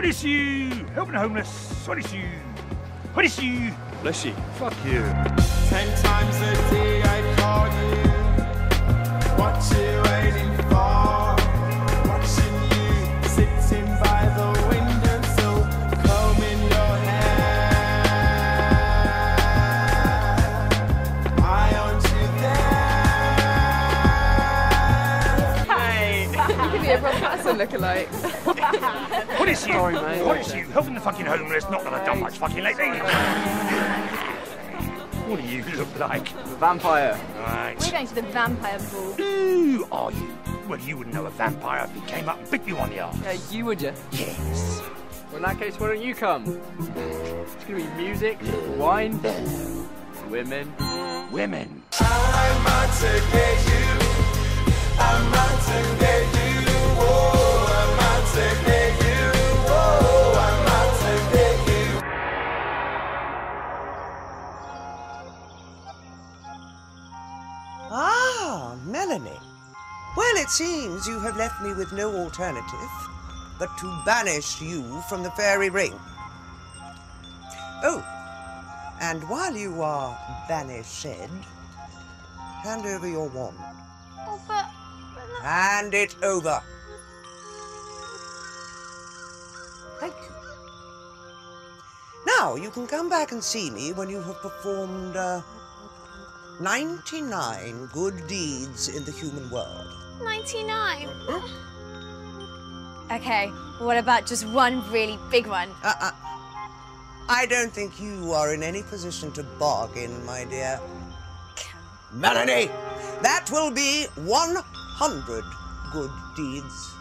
What is you? Helping the homeless. What is you? What is you? Bless you. Fuck you. 10 times a day I call you. What you waiting for? Watching you sitting by the window, so comb in your hair. Why aren't you there? Hi. Give me a Broadcaster lookalike. What is you? Sorry, mate. What is you? Helping the fucking homeless, not that I've done much fucking lately. What do you look like? The vampire. Right. We're going to the vampire ball. Who are you? Well, you wouldn't know a vampire if he came up and bit you on the arse. Yeah, you would, you? Yes. Well, in that case, why don't you come? It's going to be music, wine, women. Women. I'm out to get you. I'm out to get you. Oh, I'm out to get you. Melanie, well, it seems you have left me with no alternative but to banish you from the fairy ring. Oh, and while you are banished, hand over your wand. Oh, but... Hand it over. Thank you. Now, you can come back and see me when you have performed, 99 good deeds in the human world. 99? Mm-hmm. Okay, what about just one really big one? I don't think you are in any position to bargain, my dear. Melanie, that will be 100 good deeds.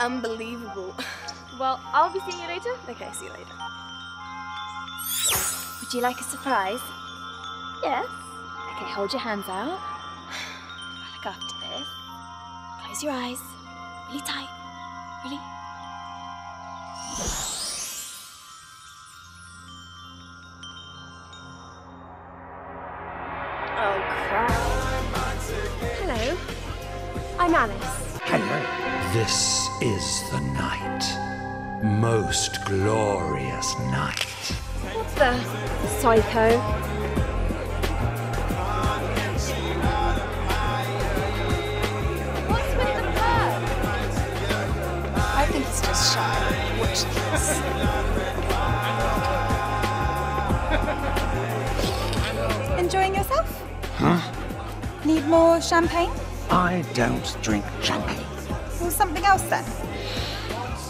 Unbelievable. Well, I'll be seeing you later. Okay, see you later. Would you like a surprise? Yes. Okay, hold your hands out. I'll look after this. Close your eyes. Really tight. Really. Oh, crap. Hello. I'm Alice. Hello. This is the night. Most glorious night. What the? Psycho. What's with the bird? I think he's just shy. Watch this. Enjoying yourself? Huh? Need more champagne? I don't drink champagne. Well, something else then.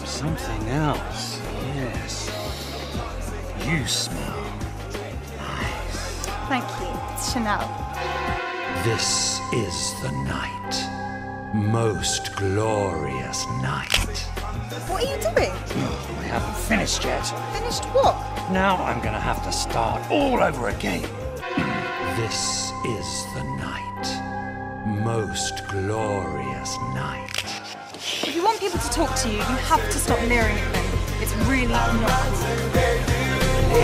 Something else, yes. You smell nice. Thank you. It's Chanel. This is the night. Most glorious night. What are you doing? Oh, we haven't finished yet. Finished what? Now I'm going to have to start all over again. This is the night. Most glorious night. If you want people to talk to you, you have to stop mirroring at them. It's really not cool. Oh,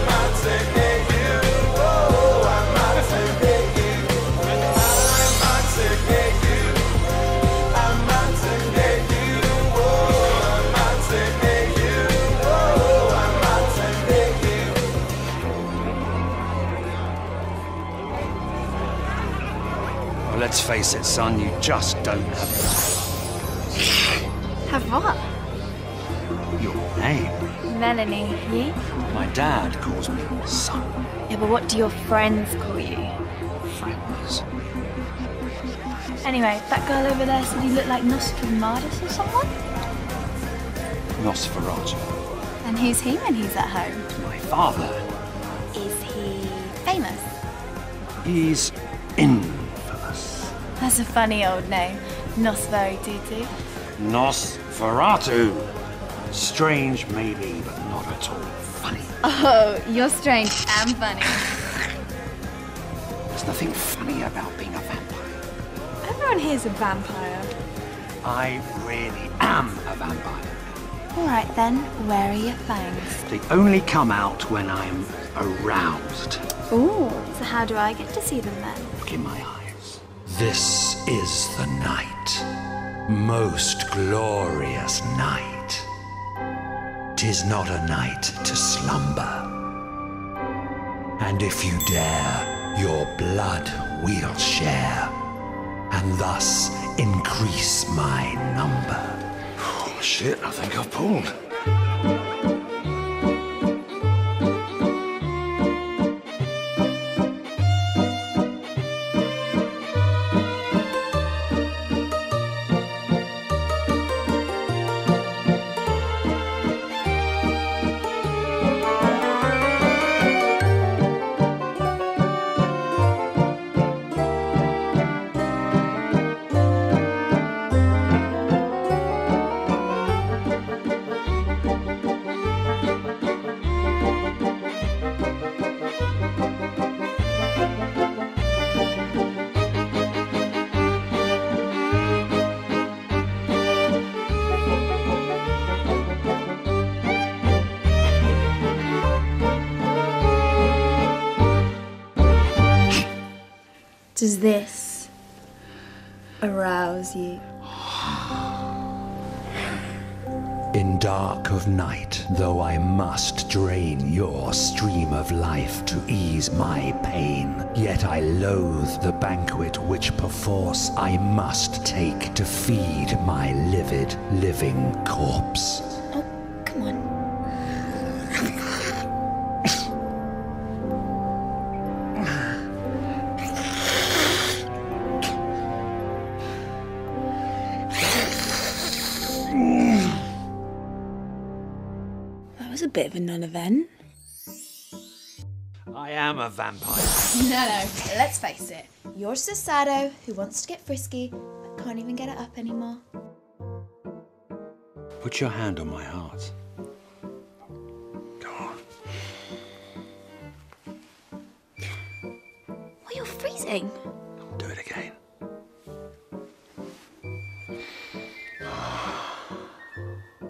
I'm out to get you. Oh, I'm out to get you. I'm out to get you. I'm out to get you. Oh, I'm out to get you. Oh, I'm out to get you. Well, let's face it, son, you just don't have it. Have what? Your name. Melanie, you? My dad calls me son. Yeah, but what do your friends call you? Friends. Anyway, that girl over there said you look like Nostradamus or someone? Nosferatu. And who's he when he's at home? My father. Is he famous? He's infamous. That's a funny old name. Nosferatu. Nosferatu. Strange, maybe, but not at all funny. Oh, you're strange and funny. There's nothing funny about being a vampire. Everyone here's a vampire. I really am a vampire. All right, then. Where are your fangs? They only come out when I'm aroused. Ooh, so how do I get to see them then? Look in my eyes. This is the night, most glorious night. 'Tis not a night to slumber, and if you dare, your blood we'll share, and thus increase my number. Oh shit, I think I've pulled. Does this arouse you? In dark of night, though I must drain your stream of life to ease my pain, yet I loathe the banquet which perforce I must take to feed my livid, living corpse. Oh, come on. A bit of a non-event. I am a vampire. No, let's face it. You're a Sasado who wants to get frisky but can't even get it up anymore. Put your hand on my heart. Go on. Well, you're freezing. Do it again.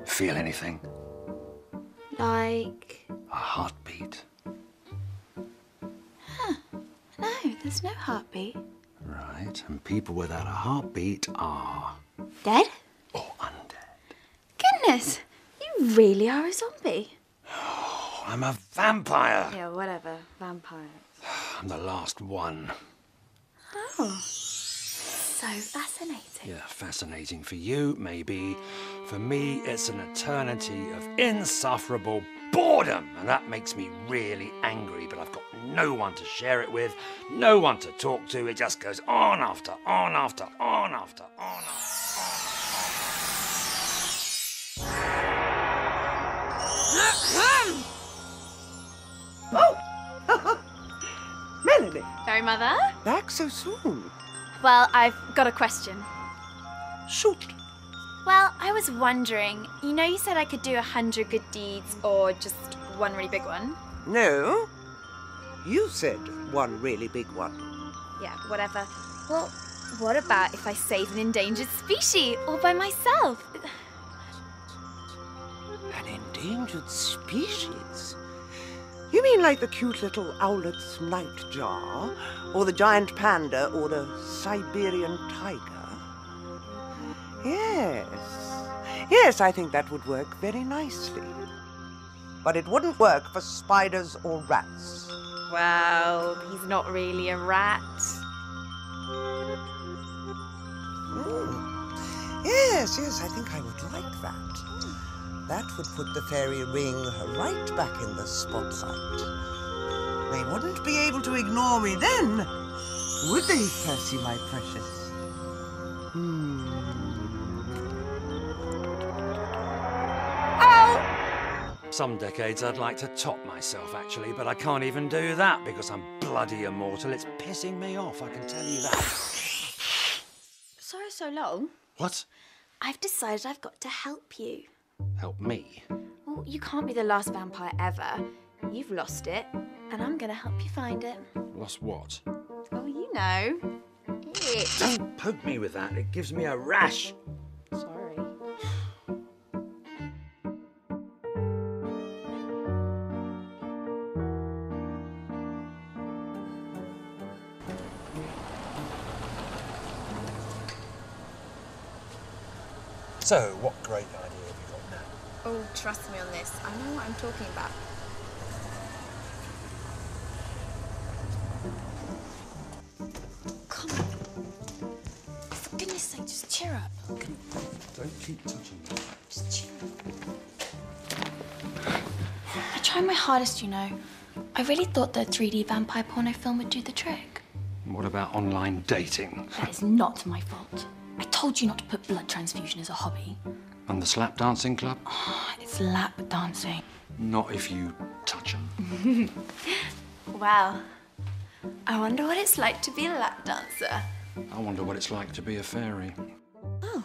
Feel anything? Like... a heartbeat. Huh. No, there's no heartbeat. Right, and people without a heartbeat are... dead? Or undead. Goodness, you really are a zombie. Oh, I'm a vampire. Yeah, whatever, vampires. I'm the last one. Oh, so fascinating. Yeah, fascinating for you, maybe. For me, it's an eternity of insufferable boredom, and that makes me really angry, but I've got no one to share it with, no one to talk to. It just goes on after, on after, on after, on after, on after. Oh! Melanie! Sorry, Mother? Back so soon? Well, I've got a question. Shoot. Well, I was wondering, you know you said I could do 100 good deeds or just one really big one? No, you said one really big one. Yeah, whatever. Well, what about if I save an endangered species all by myself? An endangered species? You mean like the cute little Owlet's Nightjar, or the giant panda, or the Siberian tiger? Yes. Yes, I think that would work very nicely. But it wouldn't work for spiders or rats. Well, he's not really a rat. Mm. Yes, yes, I think I would like that. That would put the fairy ring right back in the spotlight. They wouldn't be able to ignore me then, would they, Percy, my precious? Some decades I'd like to top myself, actually, but I can't even do that because I'm bloody immortal. It's pissing me off, I can tell you that. Sorry so long. What? I've decided I've got to help you. Help me? Well, you can't be the last vampire ever. You've lost it, and I'm gonna help you find it. Lost what? Oh, you know. It. Don't poke me with that. It gives me a rash. Sorry. So, what great idea have you got now? Oh, trust me on this. I know what I'm talking about. Come on. For goodness sake, just cheer up. Okay. Don't keep touching me. Just cheer up. I tried my hardest, you know. I really thought the 3D vampire porno film would do the trick. What about online dating? That is not my fault. I told you not to put blood transfusion as a hobby. And the slap dancing club? Oh, it's lap dancing. Not if you touch them. Wow. I wonder what it's like to be a lap dancer. I wonder what it's like to be a fairy. Oh.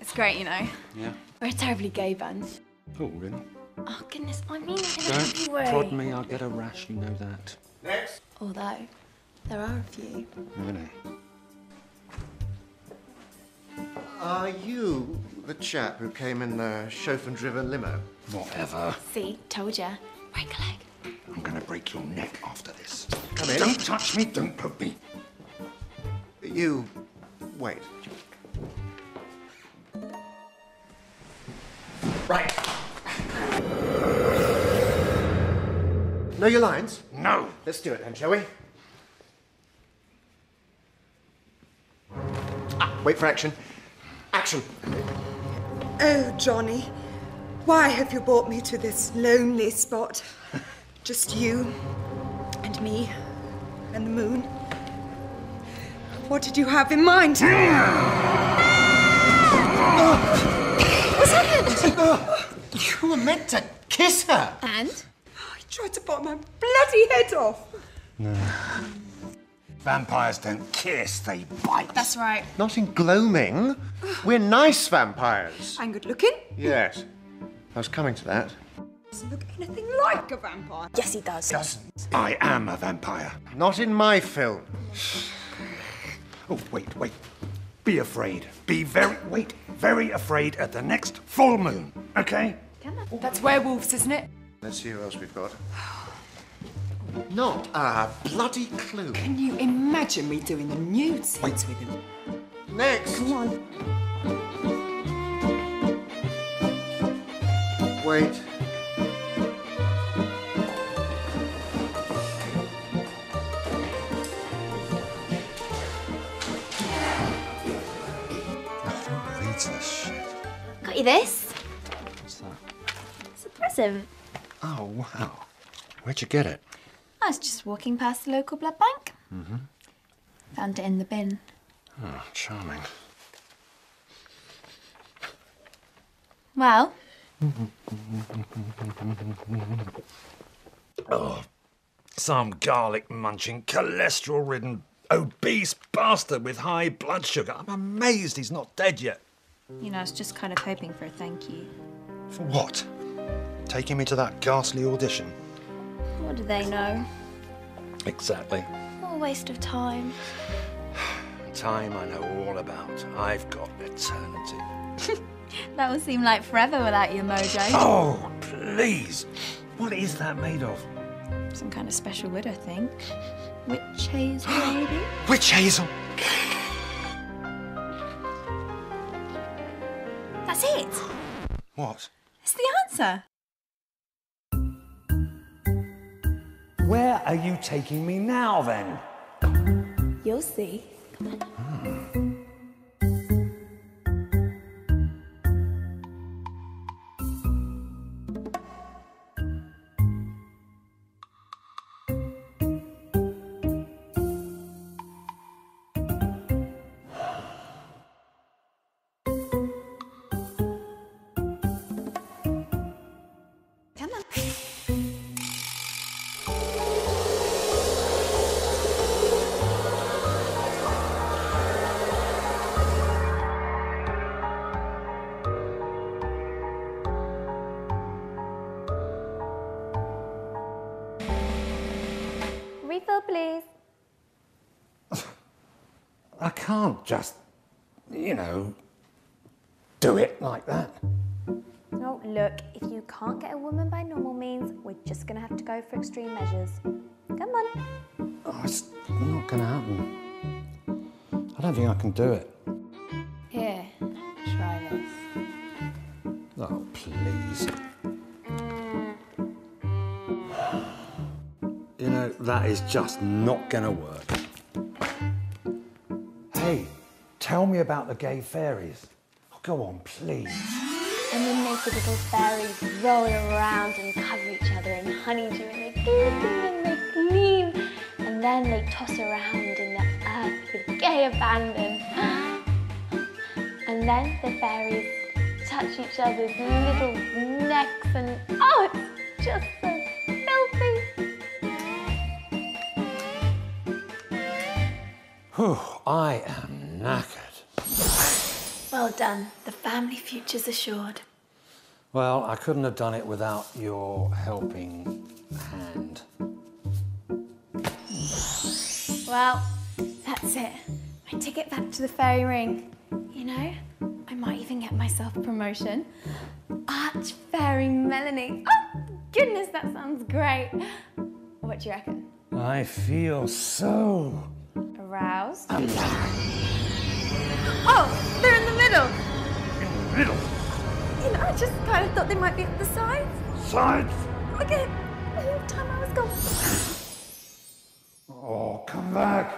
It's great, you know. Yeah. We're a terribly gay bunch. Oh, really? Oh, goodness, I mean it in a happy way. Don't prod me, I'll get a rash, you know that. Next! Although, there are a few. Really? Are you the chap who came in the chauffeur-driven limo? Whatever. See, told ya. Break a leg. I'm gonna break your neck after this. Come in. Don't touch me, don't poke me. You... wait. Right. Know your lines? No. Let's do it then, shall we? Ah, wait for action. Action! Oh, Johnny, why have you brought me to this lonely spot? Just you and me and the moon. What did you have in mind? What's happened? You were meant to kiss her. And? Tried to bite my bloody head off. No. Vampires don't kiss, they bite. That's right. Not in gloaming. We're nice vampires. And good looking. Yes. I was coming to that. Doesn't look anything like a vampire. Yes, he does. Doesn't. I am a vampire. Not in my film. Oh, wait, wait. Be afraid. Be very afraid at the next full moon, okay? That's werewolves, isn't it? Let's see who else we've got. Not a bloody clue. Can you imagine me doing the nude scenes with him? Next! Come on. Wait. Who reads this shit? Got you this? What's that? It's a present. Oh, wow. Where'd you get it? I was just walking past the local blood bank. Mm-hmm. Found it in the bin. Oh, charming. Well? Oh, some garlic-munching, cholesterol-ridden, obese bastard with high blood sugar. I'm amazed he's not dead yet. You know, I was just kind of hoping for a thank you. For what? Taking me to that ghastly audition. What do they know? Exactly. What a waste of time. Time I know all about. I've got eternity. That will seem like forever without your mojo. Oh, please! What is that made of? Some kind of special wood, I think. Witch hazel, maybe? Witch hazel! That's it! What? It's the answer. Where are you taking me now, then? You'll see. Come on. Come on. Please. I can't just, you know, do it like that. No, look, if you can't get a woman by normal means, we're just gonna have to go for extreme measures. Come on. Oh, it's not gonna happen. I don't think I can do it. Here, try this. trees. You know, that is just not gonna work. Hey, tell me about the gay fairies. Oh, go on, please. And then make the little fairies roll around and cover each other in honeydew, and they glitter and they gleam, and then they toss around in the earth with gay abandon. And then the fairies touch each other's little necks, and oh, it's just so filthy. Whew, I am knackered. Well done. The family future's assured. Well, I couldn't have done it without your helping hand. Well, that's it. My ticket back to the fairy ring. You know, I might even get myself a promotion. Arch Fairy Melanie. Oh, goodness, that sounds great. What do you reckon? I feel so... aroused? Oh, they're in the middle. In the middle? You know, I just kind of thought they might be at the sides. Sides? Look at the whole time I was gone. Oh, come back.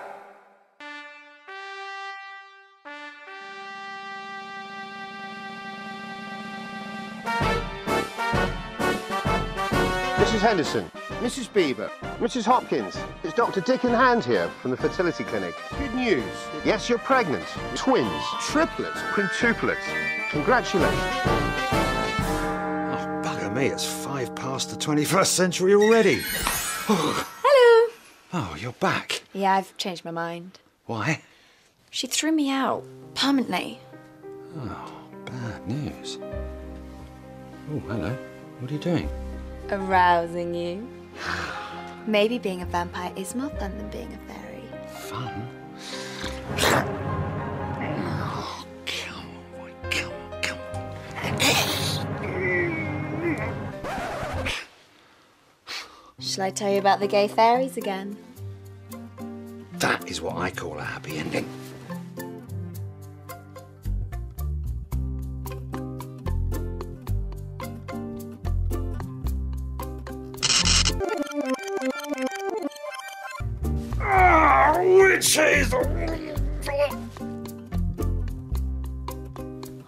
Mrs. Henderson, Mrs. Bieber, Mrs. Hopkins. It's Dr. Dick in Hand here from the fertility clinic. Good news. Yes, you're pregnant. Twins, triplets, quintuplets. Congratulations. Oh, bugger me, it's 5 past the 21st century already. Oh. Hello. Oh, you're back. Yeah, I've changed my mind. Why? She threw me out, permanently. Oh, bad news. Oh, hello. What are you doing? Arousing you. Maybe being a vampire is more fun than being a fairy. Fun? Oh, come on, come on, come on. Shall I tell you about the gay fairies again? That is what I call a happy ending. Witch hazel!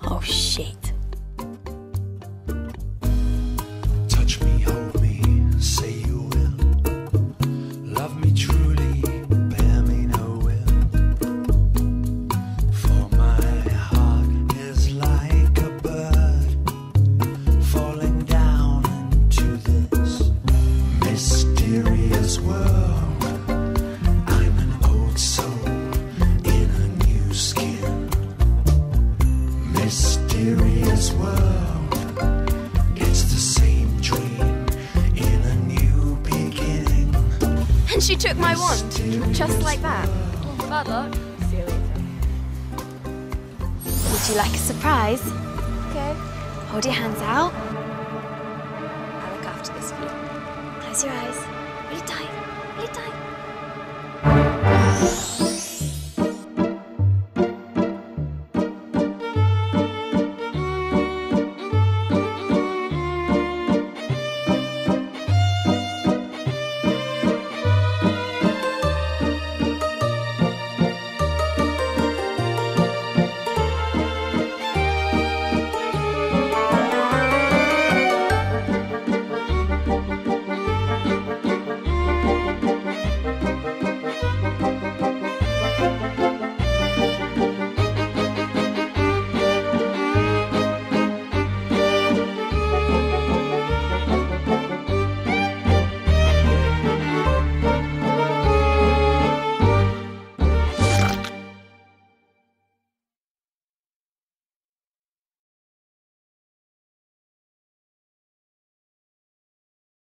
Oh, shit. Touch me, hold me, say you will. Love me truly, bear me no ill. For my heart is like a bird falling down into this mysterious world. She took my wand, just like that. Oh, bad luck. See you later. Would you like a surprise? Okay. Hold your hands out. I'll look after this for you. Close your eyes. Really tight. Really tight.